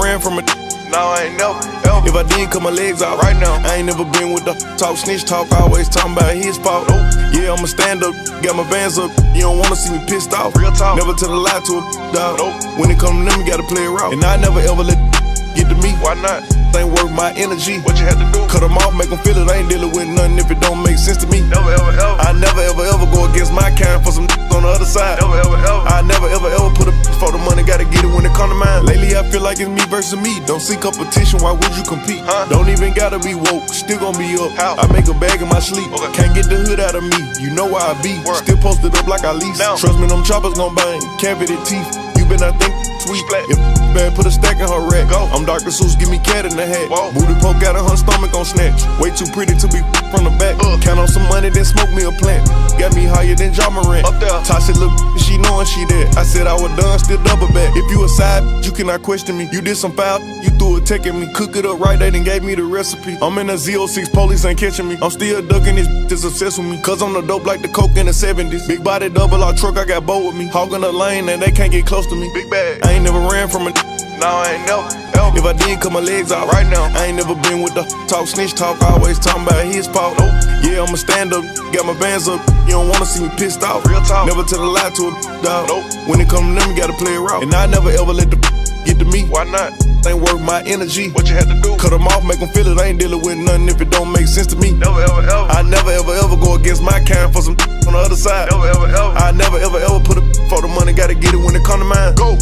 ran from a no, I ain't never, ever. If I didn't cut my legs out right now, I ain't never been with the talk, snitch talk, always talking about his fault. Yeah, I'ma stand up, got my bands up. You don't wanna see me pissed off. Real talk. Never tell a lie to a dog. When it come to them, you gotta play it raw. And I never ever let get to me. Why not? Ain't worth my energy. What you had to do? Cut them off, make them feel it. I ain't dealing with nothing if it don't make sense to me. Never ever ever. I never ever ever go against my kind for some on the other side. Never ever ever. I never ever ever put a for the money. Gotta get it when it come to mine. Lately I feel like it's me versus me. Don't see competition. Why would you compete? Huh? Don't even gotta be woke. Still gonna be up. How? I make a bag in my sleep. Okay. Can't get the hood out of me. You know where I be. Work. Still posted up like I lease. Now. Trust me, them choppers gon' bang. Cavity teeth. You been I think. Sweet. If bad, put a stack in her rack. Go. I'm Dr. Seuss, give me cat in the hat. Whoa. Booty poke out of her stomach on snatch. Way too pretty to be from the back. Count on some money, then smoke me a plant. Got me higher than Ja Morant. Up there. Toss it, look, she knowin' she dead. I said I was done, still double back. If you a side, you cannot question me. You did some foul, you threw a tech at me. Cook it up right, they done gave me the recipe. I'm in a Z06, police ain't catching me. I'm still ducking this that's obsessed with me. Cause I'm the dope like the coke in the 70s. Big body, double R truck, I got bold with me. Hogging the lane and they can't get close to me. Big bag. I ain't never ran from a no, I ain't never, ever. If I didn't cut my legs out right now, I ain't never been with the talk, snitch talk, always talking about his fault. Yeah, I'ma stand up, got my bands up. You don't wanna see me pissed off. Real talk. Never tell a lie to a dog. When it come to them, you gotta play it raw. And I never ever let the get to me. Why not? Ain't worth my energy. What you had to do? Cut them off, make them feel it. I ain't dealing with nothing if it don't make sense to me. Never ever ever. I never ever ever go against my kind for some on the other side. Never ever ever. I never ever ever put a for the money. Gotta get it when it come to mine. Go.